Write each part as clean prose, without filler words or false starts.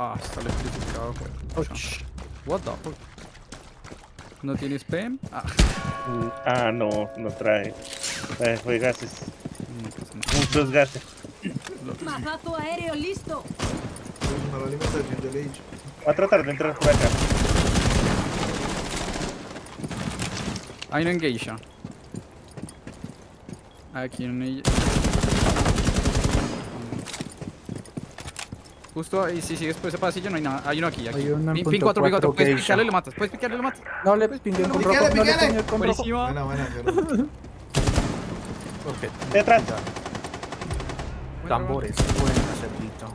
Ah, está electrificado. What the fuck. ¿No tienes PM? Ah, no, no trae. Fue gases. Muchos gases. Mazazo aéreo listo. Va a tratar de entrar por acá. Hay una engage. Aquí en ella. Justo ahí, si sigues por ese pasillo no hay nada. Hay uno aquí, aquí. Pin 4, puedes picarle y lo matas. No le pinté con rojo. No le con rojo. Bueno. Okay. Detrás. Tambores. Bueno, cerrito.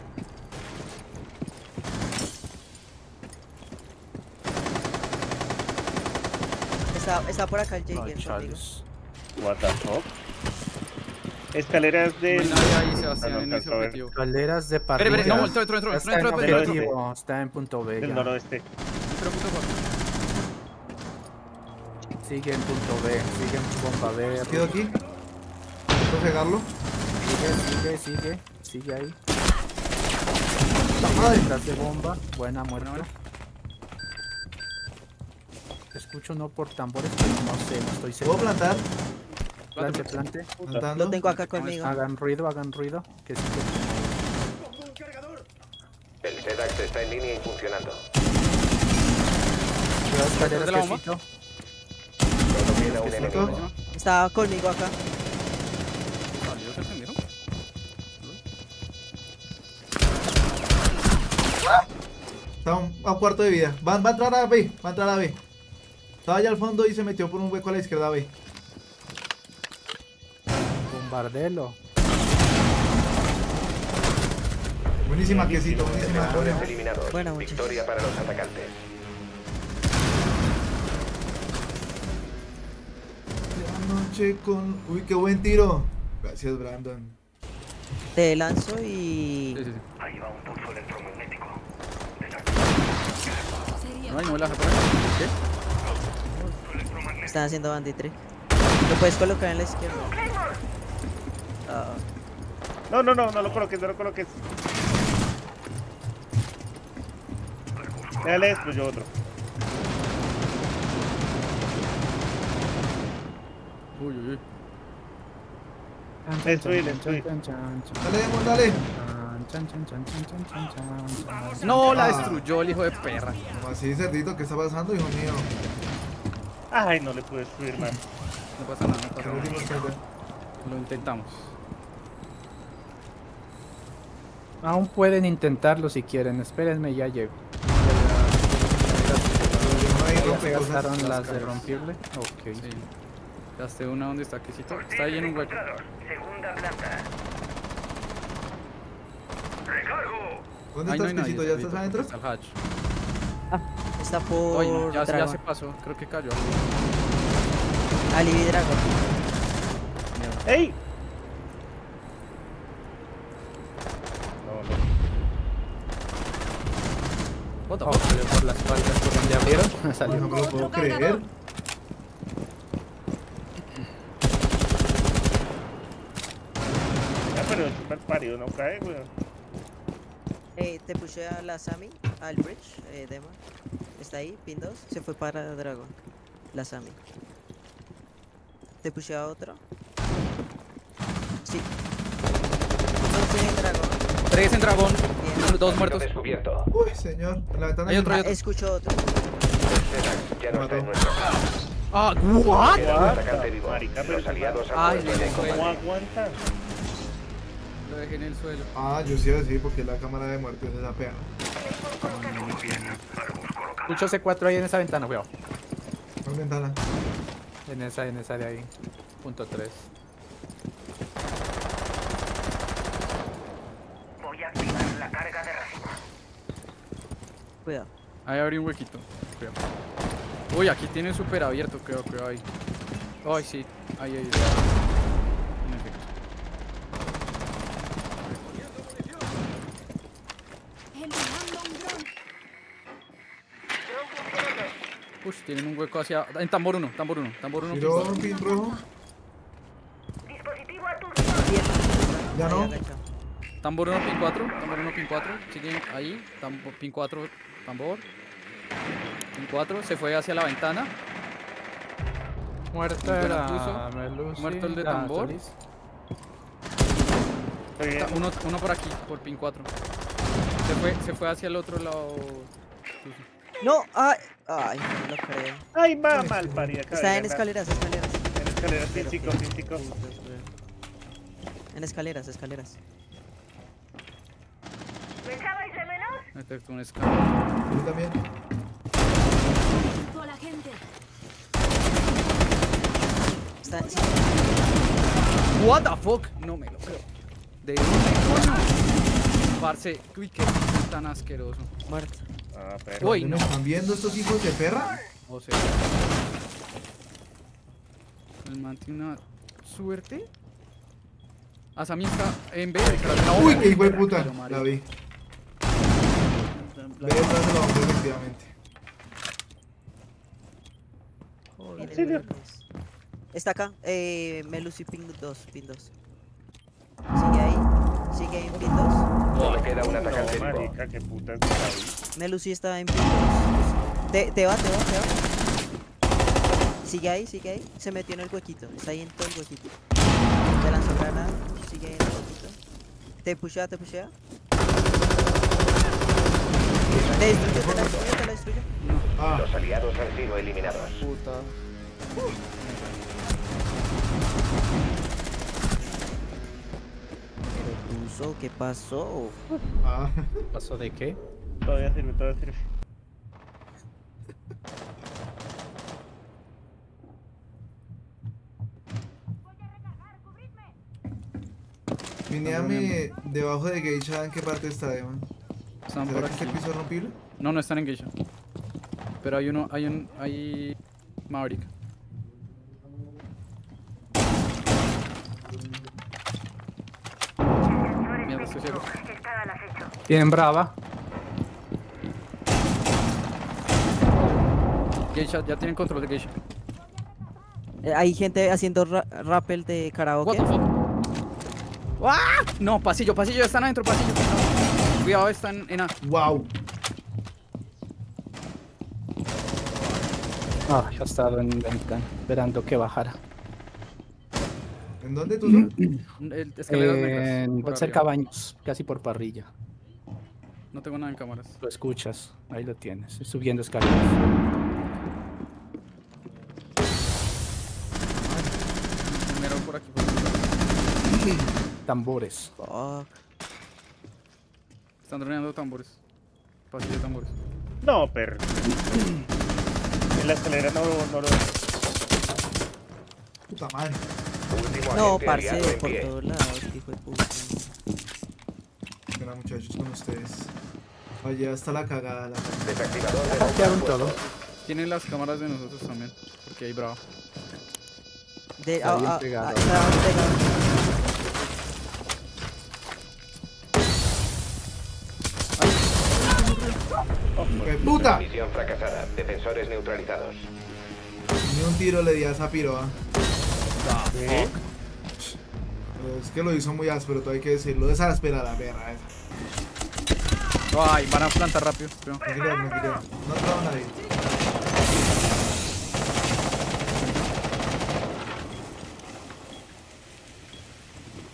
Está por acá el Jager. What the fuck. Escaleras de... No hay ahí, Sebastián, en ese objetivo. Escaleras de parrilla. Espera, no, entró. Está en punto B. Del noroeste. Sigue en punto B, sigue en bomba B. ¿Quedo aquí? ¿Puedo pegarlo? Sigue ahí. La madre está de bomba. Buena muerte. Escucho no por tambores, pero no sé, no estoy seguro. ¿Puedo plantar? Plante. Plantando. Lo tengo acá conmigo. Hagan ruido. Que sí, que... El TELLEZ090 está en línea y funcionando. ¿De la bomba? Está conmigo acá. Está a cuarto de vida. Va a entrar a B. Estaba allá al fondo y se metió por un hueco a la izquierda B. Bombardelo. Buenísima, quesito. Buenísima. Buena, victoria para los atacantes. La noche con... Uy, qué buen tiro. Gracias, Brandon. Te lanzo y... Sí. Ahí va un pulso electromagnético. No la japonesa. ¿Qué? Están haciendo banditre. Lo puedes colocar en la izquierda. No lo coloques, Ya le destruyó otro. Uy. Destruíle. Dale. No, la destruyó el hijo de perra. Como así, cerdito, ¿qué está pasando, hijo mío? Ay, no le pude destruir, man. No pasa nada, Lo intentamos. Aún pueden intentarlo si quieren. Espérenme, ya llego. ¿Las de rompirle? Ok. Sí. Gasté una. ¿Dónde está? Quesito. Está ahí en un hueco. Segunda planta. ¡Recargo! ¿Dónde estás, Quesito? ¿Ya estás adentro? Está el hatch. Está por... Oye, no, ya se pasó, creo que cayó. Alibi Dragon. ¡Ey! No. Salió por las espaldas por donde abrieron. Salió. No me lo puedo creer. Ya, pero el super parido no cae, weón. Te puse a la Sami, al bridge, Dema. Está ahí, pin 2, se fue para Dragon. La Sami. ¿Te puse a otro? Sí. Tres en Dragon. Bien. Dos muertos. Uy, señor. La ventana hay otro. Escucho otro. Ya no está en nuestro lado. Ah, what? Los aliados aguanta. Lo dejé en el suelo. Ah, yo sí iba a decir porque la cámara de muertes es la pena. Escucho C4 ahí en esa ventana, weón. ¿Cuál ventana? En esa de ahí. Punto 3. Voy a activar la carga de racimo. Cuidado. Ahí abrí un huequito. Cuidado. Uy, aquí tiene súper abierto, creo ahí. Ay, sí. Ahí. En efecto. Uy, tienen un hueco hacia... En tambor 1. ¿Tiró un pin rojo? Dispositivo a tu... Ya no. Tambor 1, pin 4. Tambor 1, pin 4. Siguen ahí. Pin 4, tambor. Pin 4. Se fue hacia la ventana. Muerta Melusi. Muerto el de tambor. Uno por aquí, por pin 4. Se fue hacia el otro lado. No, ay, no lo creo. Ay, va mal parida. Está en escaleras, escaleras. En escaleras, sí, chicos. En escaleras, escaleras. ¿Me acabas de menos? Detecto un escalera. Yo también. Hola, gente. Está. What the fuck? No me lo creo. De una cosa. Parce, uy, qué tan asqueroso. Muerto. Ah, pero uy, no. ¿Están viendo estos hijos de perra? O sea, el man tiene una suerte. A Sammy está en B. Uy, qué hijo de puta. La vi. B atrás de la bomba, efectivamente. Joder. Está acá. Melusi ping 2. Pin 2. Sigue ahí. Sigue ahí en pin 2. No, queda un atacante. Marica, qué puta. Melusi está en pin 2. Te va. Sigue ahí. Se metió en el huequito. Está ahí en todo el huequito. Te lanzó granada, sigue en el poquito. Te pushea. Te la destruyo. Los aliados han sido eliminados. Puta. ¿Qué puso? ¿Qué pasó? ¿Pasó de qué? Todavía sirve. Mineame debajo de Geisha, ¿en qué parte está, man? ¿Será por aquí? Que este piso es rompible? No están en Geisha. Pero hay uno, hay Maverick. Mierda, estoy ciego. Tienen brava. Geisha, ya tienen control de Geisha. Hay gente haciendo rappel de karaoke. What the fuck? ¡Ah! No, pasillo, están adentro, pasillo. Cuidado, están en A. ¡Wow! Ah, ya estaba en ventana, esperando que bajara. ¿En dónde tú? Escaleras negras. Cerca de baños, casi por parrilla. No tengo nada en cámaras. Lo escuchas, ahí lo tienes, subiendo escaleras. Primero por aquí, por aquí. Tambores. Fuck. Están droneando tambores. Pasillo de tambores. No, perro. En la escalera no lo veo. Puta madre. No, parce, por todos lados, hijo de puta. Hola, muchachos, con ustedes. Oye, hasta la cagada. Hackearon todo. Tienen las cámaras de nosotros también. Porque hay bravo. ¡Puta! Misión fracasada. Defensores neutralizados. Ni un tiro le di a esa piroa. ¿Qué? Es que lo hizo muy áspero, todo hay que decirlo. Desáspera la perra esa. Ay, van a plantar rápido. No creo. No traba nadie.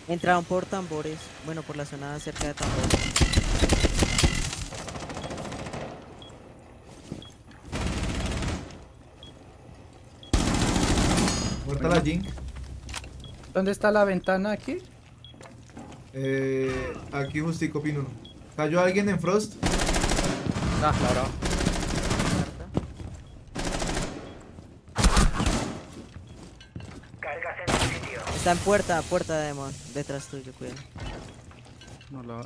Entraron por tambores. Bueno, por la zona cerca de tambores. La Jink. ¿Dónde está la ventana aquí? Aquí justico pin 1. ¿Cayó alguien en Frost? Ah, claro. Cargas en el sitio. Está en puerta de Demon. Detrás tuyo, cuidado. No.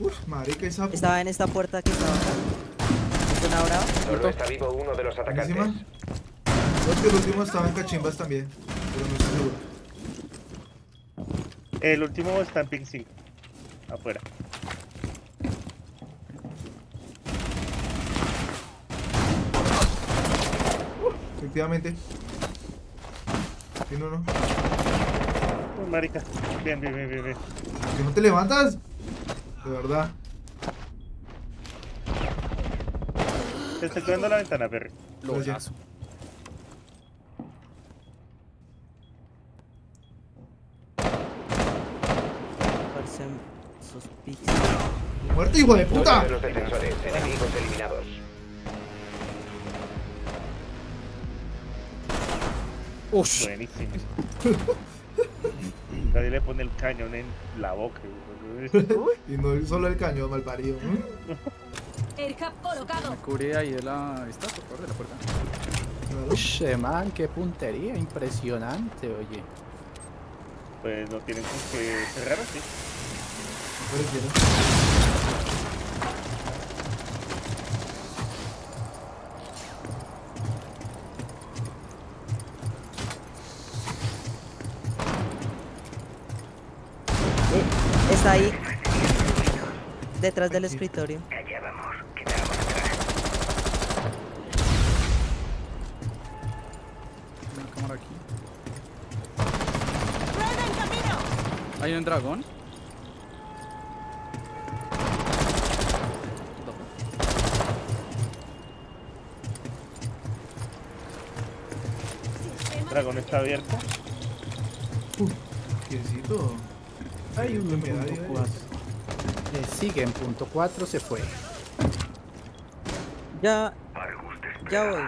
Uf, marica, esa puta. Estaba en esta puerta que estaba acá. Ahora solo está vivo uno de los atacantes. Los que el último estaba en cachimbas también, pero no estoy seguro. El último está en ping 5, afuera. Efectivamente. Tiene uno. Marica. Bien, bien, bien, bien. ¿Que no te levantas? De verdad. Te estoy tocando la ventana, Perry. Lo lazo. ¡Muerto, hijo de puta! Los defensores, enemigos eliminados. Ush. Buenísimo. Nadie le pone el cañón en la boca. Y no solo el cañón, mal parido. El cap colocado. Me cubrí ahí de la estatua, por de la puerta. Ush, man, qué puntería, impresionante, oye. Pues no tienen con qué cerrar así. Está ahí, detrás del escritorio. Allá vamos, quedamos atrás. Una cámara aquí. ¡Rueda en camino! ¿Hay un dragón? El dragón está abierto. Quiecito. Hay uno en punto 4. Le sigue en punto 4, se fue. Ya. Ya voy.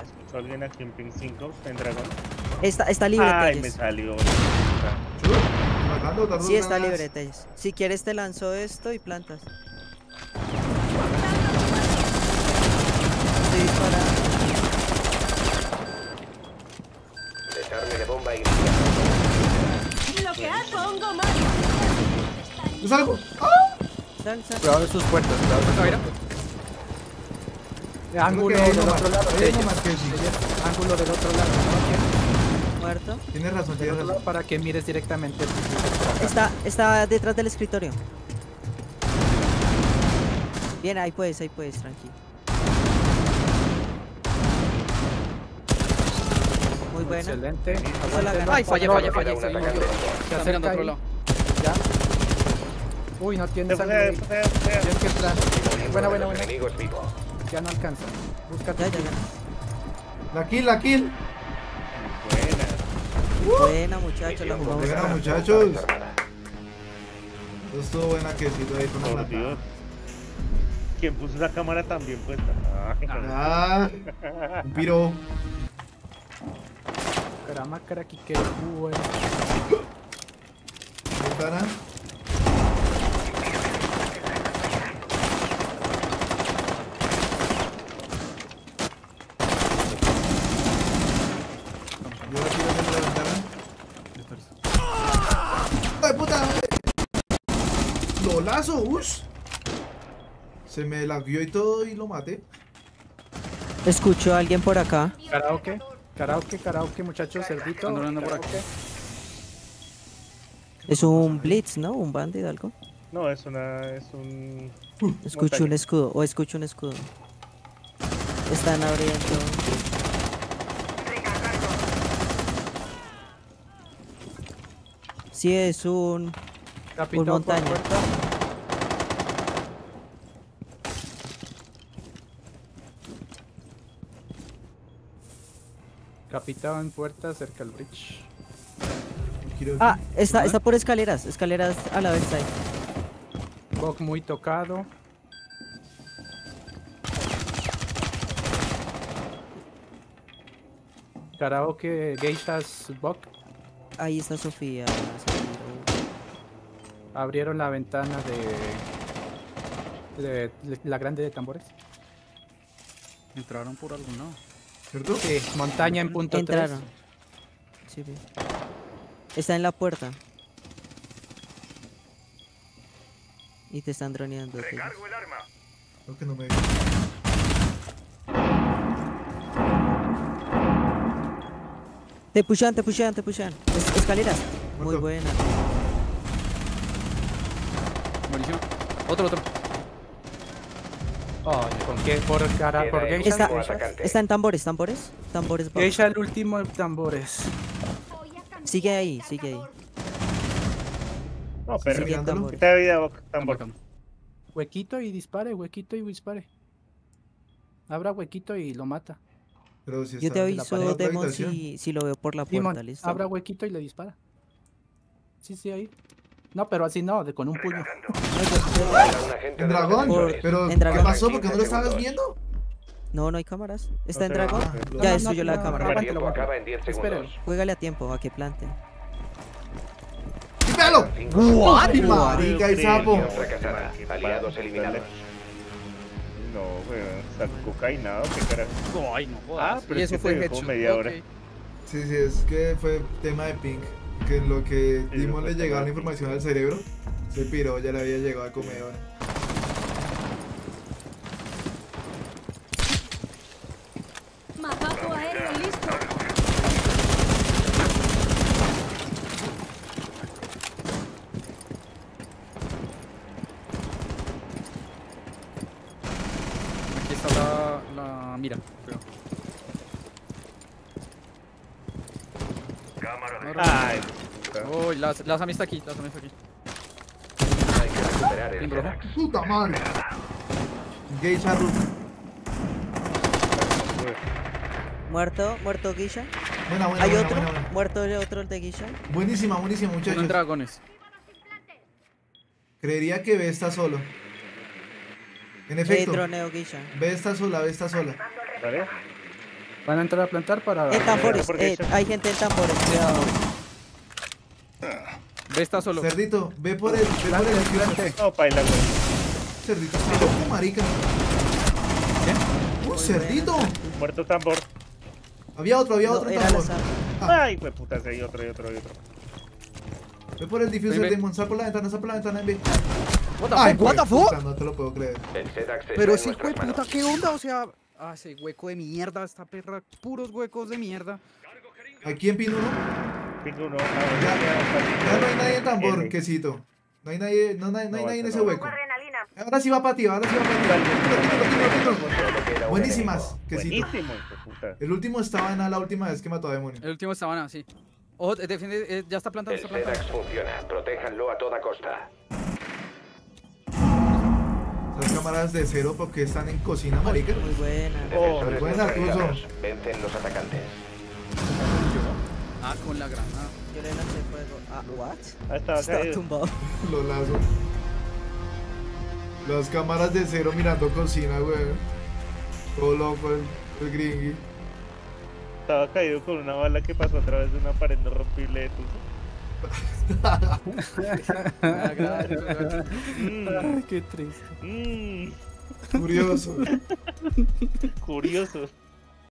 ¿Escuchó alguien aquí en ping 5? ¿En dragón? Está libre, Telles. Ay, me salió. Sí, está libre, Telles. Si quieres te lanzo esto y plantas. ¡Es algo! ¡Ah! Sal. Cuidado de sus puertas, cuidado de sus puertas. Ángulo del otro lado. Ángulo del otro lado. Muerto. Tienes razón, tienes razón. Para que mires directamente. Está detrás del escritorio. Bien, ahí puedes, tranquilo. Muy buena. Excelente. Ay, fallé. Se acerca otro lado. Ya. Uy, no tiene salud. Tienes que entrar. Buena. Ya no alcanza. Búscate. Ya. La kill. Buena, muchachos. Buena, muchachos. Estuvo buena que si ahí con la plata. Quien puso la cámara también puesta. Ah, un piro. Caramácara, Kike. Bueno. ¿Qué cara? Se me lagueó y todo y lo maté. Escucho a alguien por acá. Karaoke, muchachos, cerdito. Andando por acá. Es un blitz, ¿no? ¿Un bandido algo? No, es una... es un... Escucho montaña. Un escudo, o escucho un escudo. Están abriendo. Sí, es un... un montaña. Capitado en puerta cerca al bridge. Ah, está por escaleras a la vez ahí. Bog muy tocado. Karaoke, gaitas, Bog. Ahí está Sofía. Abrieron la ventana de la grande de tambores. Entraron por algún lado. ¿Cierto? Sí, montaña en punto 3. Entraron. Sí, bien. Está en la puerta. Y te están droneando. Recargo el arma. Creo que no me vi. Te pushan. Escaleras. Muerto. Muy buena. Buenísimo. Otro. ¿Con qué? ¿Por cara? ¿Por qué? Está en tambores, tambores. Geisha el último en tambores. Sigue ahí, sigue ahí. No, pero quita vida tambor. Huequito y dispare, huequito y dispare. Abra huequito y lo mata. Pero si yo te aviso, Demon, si lo veo por la puerta, Demon, listo. Abra huequito y le dispara. Sí, sí, ahí. No, pero así no, con un puño. ¿En dragón? ¿Pero qué pasó? ¿Porque no lo estabas viendo? No, no hay cámaras. ¿Está en dragón? Ya destruyó la cámara. Juégale a tiempo, a que plante. ¡Pégalo! ¡What, marica y sapo! Aliados eliminados. No, weón, sacó cainado, qué carajo. Ay, no jodas. Ah, pero eso fue headshot. Sí, sí, es que fue tema de ping. Que en lo que Demon le llegaba la información al cerebro, se piró, ya le había llegado al comedor. Mapaco aéreo, listo. Aquí está la mira, creo. Ay, uy, la Sami está aquí, Hay que recuperar el Brax. Puta madre. Geisha Ruth. Muerto Geisha. Buena, hay otro, buena. Muerto el otro de Geisha. Buenísima muchachos. Son dragones. Creería que B está solo. En efecto. Troneo, Geisha. B está sola. ¿Vale? Van a entrar a plantar para... En tambores, hay gente en tambores, cuidado. Ve está solo. Cerdito, ve por el... Plante. No, paila, güey. Cerdito, está loco, marica. ¿Qué? ¡Un cerdito! Muerto tambor. Había otro en tambor. Ay, güey, puta, sí, hay otro. Ve por el difusor de Monza por la ventana, en B. Ay, what the fuck? No te lo puedo creer. Pero sí, güey, puta, ¿qué onda? O sea... Ah, ese hueco de mierda, esta perra, puros huecos de mierda. ¿Aquí en Pinuno? Pinuno, ya no hay nadie en tambor, quesito. No hay nadie en ese hueco. Ahora sí va para ti, Buenísimas, quesito. El último estaba en A la última vez que mató a Demonio. El último estaba en A, sí. Ojo, defiende, ya está plantando. El TELLEZ090 funciona, protéjanlo a toda costa. Las cámaras de cero porque están en cocina, marica. Muy buena. Muy buena, Tuzo. Vencen los atacantes. Ah, con la granada. Yo le lancé fuego. Ah, ¿what? Ahí está tumbado. Lo lazo. Las cámaras de cero mirando cocina, güey. Todo loco el gringui. Estaba caído con una bala que pasó a través de una pared no rompible de Tuzo. Qué triste. Curioso.